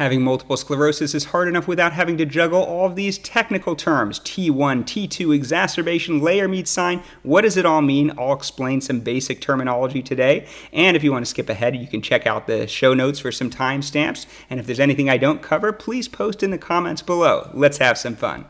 Having multiple sclerosis is hard enough without having to juggle all of these technical terms. T1, T2, exacerbation, Lhermitte's sign. What does it all mean? I'll explain some basic terminology today. And if you want to skip ahead, you can check out the show notes for some timestamps. And if there's anything I don't cover, please post in the comments below. Let's have some fun.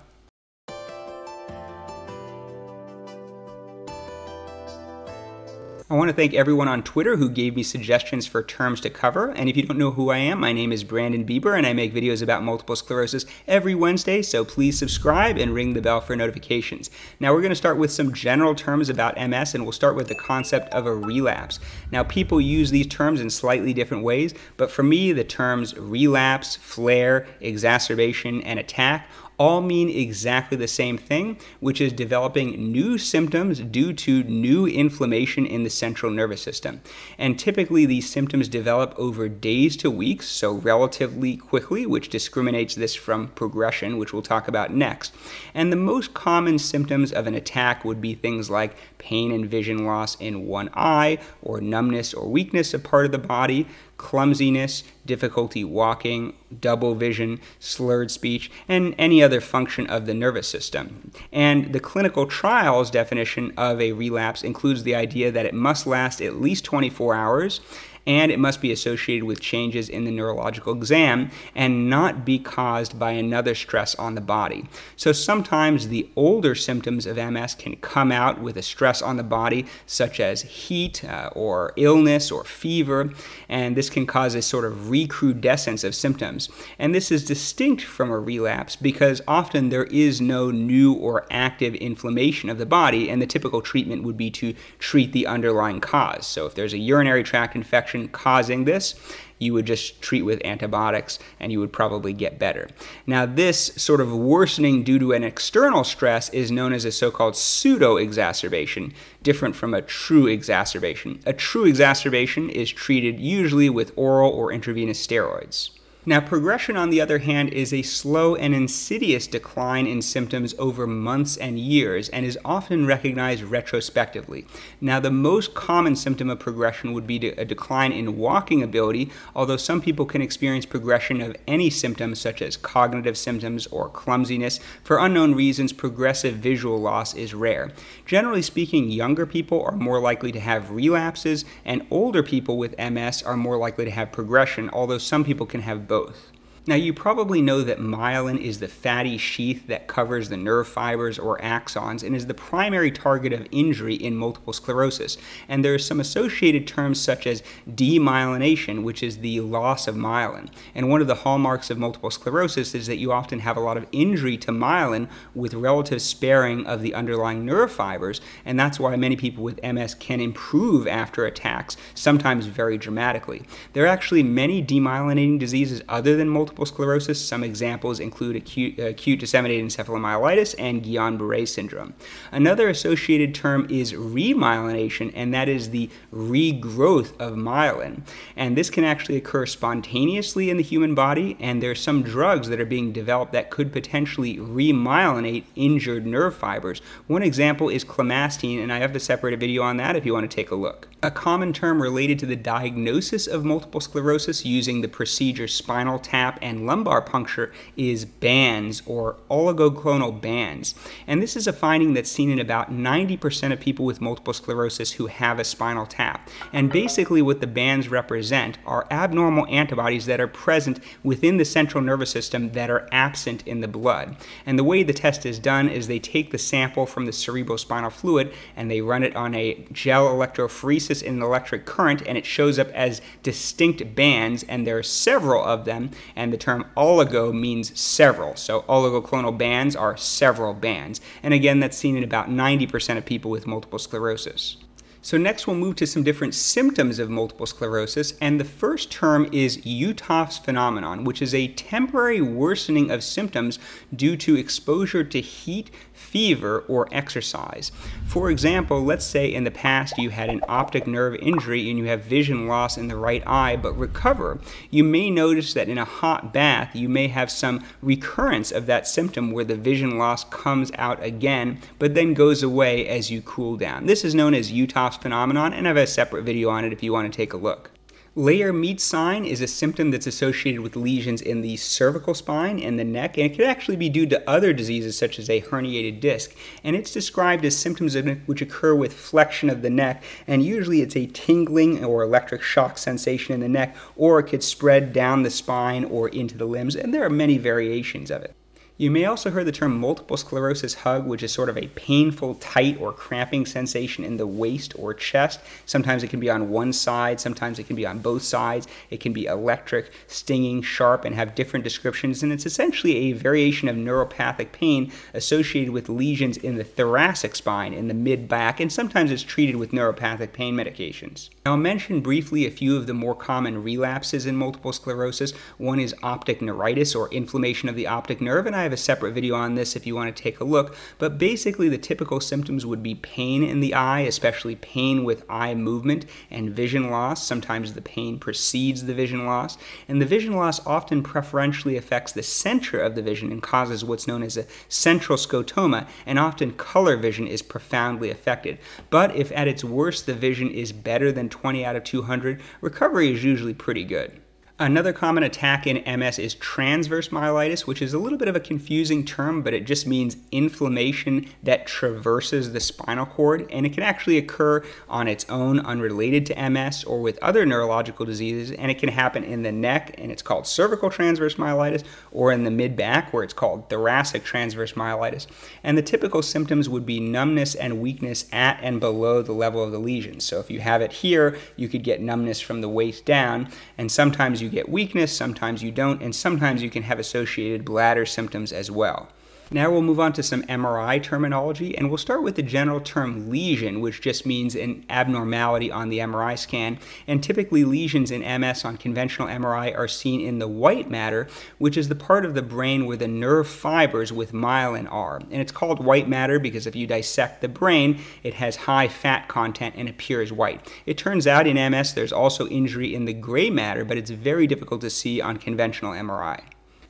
I want to thank everyone on Twitter who gave me suggestions for terms to cover, and if you don't know who I am, my name is Brandon Bieber, and I make videos about multiple sclerosis every Wednesday, so please subscribe and ring the bell for notifications. Now we're going to start with some general terms about MS, and we'll start with the concept of a relapse. Now people use these terms in slightly different ways, but for me the terms relapse, flare, exacerbation, and attack all mean exactly the same thing, which is developing new symptoms due to new inflammation in the central nervous system. And typically these symptoms develop over days to weeks, so relatively quickly, which discriminates this from progression, which we'll talk about next. And the most common symptoms of an attack would be things like pain and vision loss in one eye, or numbness or weakness of part of the body, clumsiness, difficulty walking, double vision, slurred speech, and any other function of the nervous system. And the clinical trials definition of a relapse includes the idea that it must last at least 24 hours, and it must be associated with changes in the neurological exam and not be caused by another stress on the body. So sometimes the older symptoms of MS can come out with a stress on the body, such as heat or illness or fever, and this can cause a sort of recrudescence of symptoms. And this is distinct from a relapse because often there is no new or active inflammation of the body, and the typical treatment would be to treat the underlying cause. So if there's a urinary tract infection causing this, you would just treat with antibiotics and you would probably get better. Now this sort of worsening due to an external stress is known as a so-called pseudo-exacerbation, different from a true exacerbation. A true exacerbation is treated usually with oral or intravenous steroids. Now, progression, on the other hand, is a slow and insidious decline in symptoms over months and years and is often recognized retrospectively. Now, the most common symptom of progression would be a decline in walking ability, although some people can experience progression of any symptoms such as cognitive symptoms or clumsiness. For unknown reasons, progressive visual loss is rare. Generally speaking, younger people are more likely to have relapses and older people with MS are more likely to have progression, although some people can have both. Now you probably know that myelin is the fatty sheath that covers the nerve fibers or axons and is the primary target of injury in multiple sclerosis. And there are some associated terms such as demyelination, which is the loss of myelin. And one of the hallmarks of multiple sclerosis is that you often have a lot of injury to myelin with relative sparing of the underlying nerve fibers. And that's why many people with MS can improve after attacks, sometimes very dramatically. There are actually many demyelinating diseases other than multiple sclerosis. Some examples include acute disseminated encephalomyelitis and Guillain-Barré syndrome. Another associated term is remyelination, and that is the regrowth of myelin. And this can actually occur spontaneously in the human body, and there are some drugs that are being developed that could potentially remyelinate injured nerve fibers. One example is clemastine, and I have to separate a video on that if you want to take a look. A common term related to the diagnosis of multiple sclerosis using the procedure spinal tap and lumbar puncture is bands or oligoclonal bands. And this is a finding that's seen in about 90% of people with multiple sclerosis who have a spinal tap. And basically what the bands represent are abnormal antibodies that are present within the central nervous system that are absent in the blood. And the way the test is done is they take the sample from the cerebrospinal fluid and they run it on a gel electrophoresis in an electric current, and it shows up as distinct bands, and there are several of them. And the term oligo means several, so oligoclonal bands are several bands. And again, that's seen in about 90% of people with multiple sclerosis. So next we'll move to some different symptoms of multiple sclerosis, and the first term is Uhthoff's phenomenon, which is a temporary worsening of symptoms due to exposure to heat, fever, or exercise. For example, let's say in the past you had an optic nerve injury and you have vision loss in the right eye but recover. You may notice that in a hot bath you may have some recurrence of that symptom where the vision loss comes out again but then goes away as you cool down. This is known as Uhthoff's phenomenon, and I have a separate video on it if you want to take a look. Lhermitte's sign is a symptom that's associated with lesions in the cervical spine and the neck, and it could actually be due to other diseases such as a herniated disc. And it's described as symptoms which occur with flexion of the neck, and usually it's a tingling or electric shock sensation in the neck, or it could spread down the spine or into the limbs, and there are many variations of it. You may also hear the term multiple sclerosis hug, which is sort of a painful, tight, or cramping sensation in the waist or chest. Sometimes it can be on one side, sometimes it can be on both sides. It can be electric, stinging, sharp, and have different descriptions. And it's essentially a variation of neuropathic pain associated with lesions in the thoracic spine, in the mid-back, and sometimes it's treated with neuropathic pain medications. Now, I'll mention briefly a few of the more common relapses in multiple sclerosis. One is optic neuritis, or inflammation of the optic nerve, and I have a separate video on this if you want to take a look, but basically the typical symptoms would be pain in the eye, especially pain with eye movement and vision loss. Sometimes the pain precedes the vision loss, and the vision loss often preferentially affects the center of the vision and causes what's known as a central scotoma, and often color vision is profoundly affected. But if at its worst the vision is better than 20 out of 200, recovery is usually pretty good. Another common attack in MS is transverse myelitis, which is a little bit of a confusing term, but it just means inflammation that traverses the spinal cord, and it can actually occur on its own, unrelated to MS or with other neurological diseases, and it can happen in the neck, and it's called cervical transverse myelitis, or in the mid-back, where it's called thoracic transverse myelitis. And the typical symptoms would be numbness and weakness at and below the level of the lesion. So if you have it here, you could get numbness from the waist down, and sometimes you get weakness, sometimes you don't, and sometimes you can have associated bladder symptoms as well. Now we'll move on to some MRI terminology, and we'll start with the general term lesion, which just means an abnormality on the MRI scan. And typically lesions in MS on conventional MRI are seen in the white matter, which is the part of the brain where the nerve fibers with myelin are. And it's called white matter because if you dissect the brain, it has high fat content and appears white. It turns out in MS there's also injury in the gray matter, but it's very difficult to see on conventional MRI.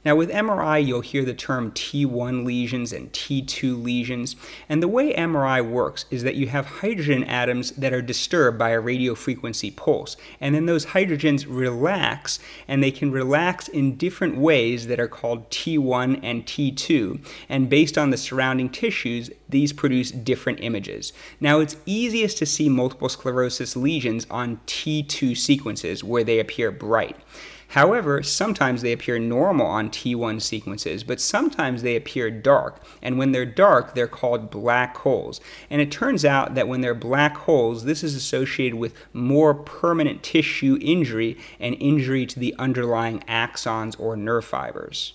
Now with MRI, you'll hear the term T1 lesions and T2 lesions, and the way MRI works is that you have hydrogen atoms that are disturbed by a radiofrequency pulse, and then those hydrogens relax, and they can relax in different ways that are called T1 and T2, and based on the surrounding tissues, these produce different images. Now it's easiest to see multiple sclerosis lesions on T2 sequences where they appear bright. However, sometimes they appear normal on T1 sequences, but sometimes they appear dark, and when they're dark, they're called black holes. And it turns out that when they're black holes, this is associated with more permanent tissue injury and injury to the underlying axons or nerve fibers.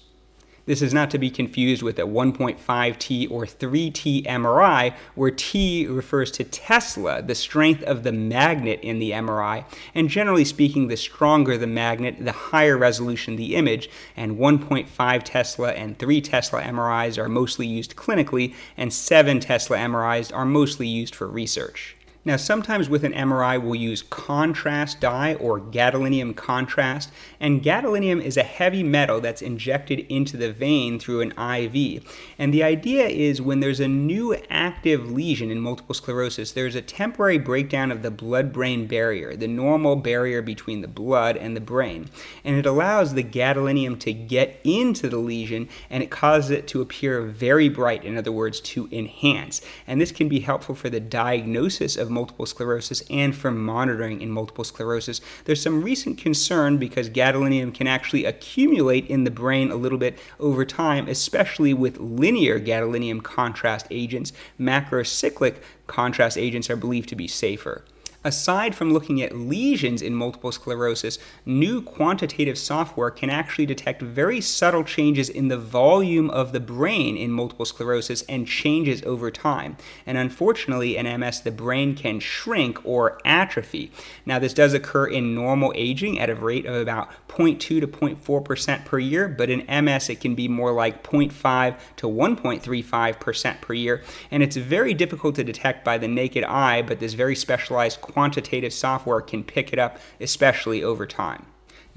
This is not to be confused with a 1.5T or 3T MRI, where T refers to Tesla, the strength of the magnet in the MRI, and generally speaking, the stronger the magnet, the higher resolution the image, and 1.5 Tesla and 3 Tesla MRIs are mostly used clinically, and 7 Tesla MRIs are mostly used for research. Now, sometimes with an MRI, we'll use contrast dye or gadolinium contrast, and gadolinium is a heavy metal that's injected into the vein through an IV. And the idea is when there's a new active lesion in multiple sclerosis, there's a temporary breakdown of the blood-brain barrier, the normal barrier between the blood and the brain. And it allows the gadolinium to get into the lesion, and it causes it to appear very bright, in other words, to enhance. And this can be helpful for the diagnosis of multiple sclerosis and for monitoring in multiple sclerosis. There's some recent concern because gadolinium can actually accumulate in the brain a little bit over time, especially with linear gadolinium contrast agents. Macrocyclic contrast agents are believed to be safer. Aside from looking at lesions in multiple sclerosis, new quantitative software can actually detect very subtle changes in the volume of the brain in multiple sclerosis and changes over time. And unfortunately, in MS, the brain can shrink or atrophy. Now, this does occur in normal aging at a rate of about 0.2 to 0.4% per year, but in MS, it can be more like 0.5 to 1.35% per year. And it's very difficult to detect by the naked eye, but this very specialized quantitative software can pick it up, especially over time.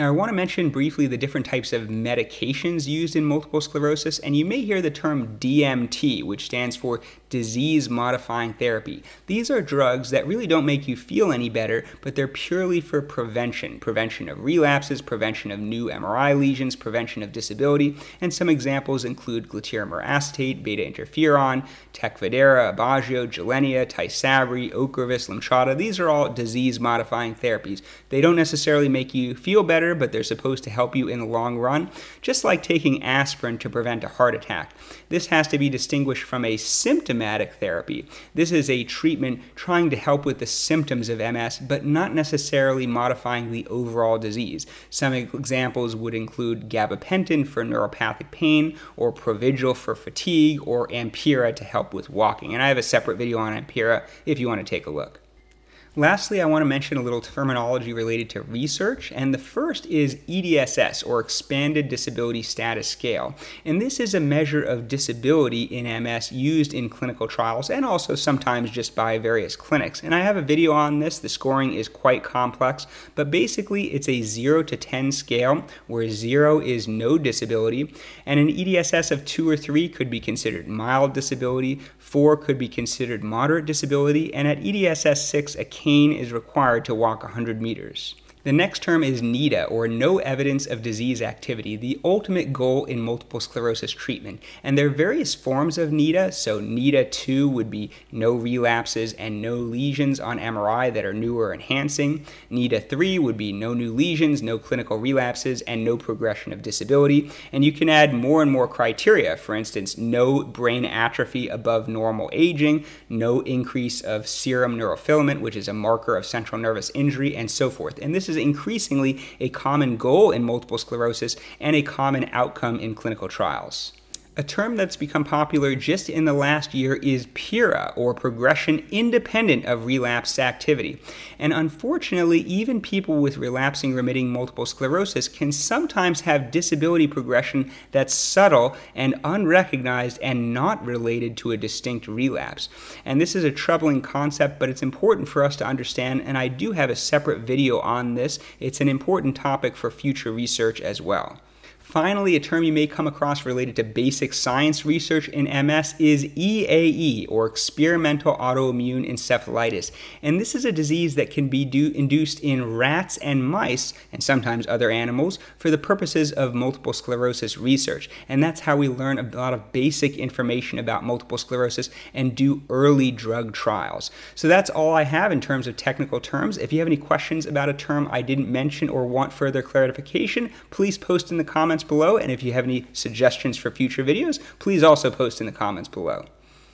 Now I want to mention briefly the different types of medications used in multiple sclerosis, and you may hear the term DMT, which stands for disease modifying therapy. These are drugs that really don't make you feel any better, but they're purely for prevention. Prevention of relapses, prevention of new MRI lesions, prevention of disability, and some examples include glatiramer acetate, beta-interferon, Tecfidera, Avagio, Gilenya, Tysabri, Ocrevus, Lemtrada. These are all disease-modifying therapies. They don't necessarily make you feel better, but they're supposed to help you in the long run, just like taking aspirin to prevent a heart attack. This has to be distinguished from a symptomatic therapy. This is a treatment trying to help with the symptoms of MS, but not necessarily modifying the overall disease. Some examples would include gabapentin for neuropathic pain, or provigil for fatigue, or Ampyra to help with walking. And I have a separate video on Ampyra if you want to take a look. Lastly, I want to mention a little terminology related to research, and the first is EDSS, or Expanded Disability Status Scale. And this is a measure of disability in MS used in clinical trials and also sometimes just by various clinics. And I have a video on this. The scoring is quite complex, but basically it's a 0 to 10 scale where 0 is no disability, and an EDSS of 2 or 3 could be considered mild disability, 4 could be considered moderate disability, and at EDSS 6, a cane is required to walk 100 meters. The next term is NEDA, or No Evidence of Disease Activity, the ultimate goal in multiple sclerosis treatment. And there are various forms of NEDA, so NEDA 2 would be no relapses and no lesions on MRI that are new or enhancing. NEDA 3 would be no new lesions, no clinical relapses, and no progression of disability. And you can add more and more criteria, for instance, no brain atrophy above normal aging, no increase of serum neurofilament, which is a marker of central nervous injury, and so forth. And this is increasingly a common goal in multiple sclerosis and a common outcome in clinical trials. A term that's become popular just in the last year is PIRA, or progression independent of relapse activity. And unfortunately, even people with relapsing remitting multiple sclerosis can sometimes have disability progression that's subtle and unrecognized and not related to a distinct relapse. And this is a troubling concept, but it's important for us to understand, and I do have a separate video on this. It's an important topic for future research as well. Finally, a term you may come across related to basic science research in MS is EAE, or Experimental Autoimmune Encephalitis. And this is a disease that can be induced in rats and mice, and sometimes other animals, for the purposes of multiple sclerosis research. And that's how we learn a lot of basic information about multiple sclerosis and do early drug trials. So that's all I have in terms of technical terms. If you have any questions about a term I didn't mention or want further clarification, please post in the comments below, and if you have any suggestions for future videos, please also post in the comments below.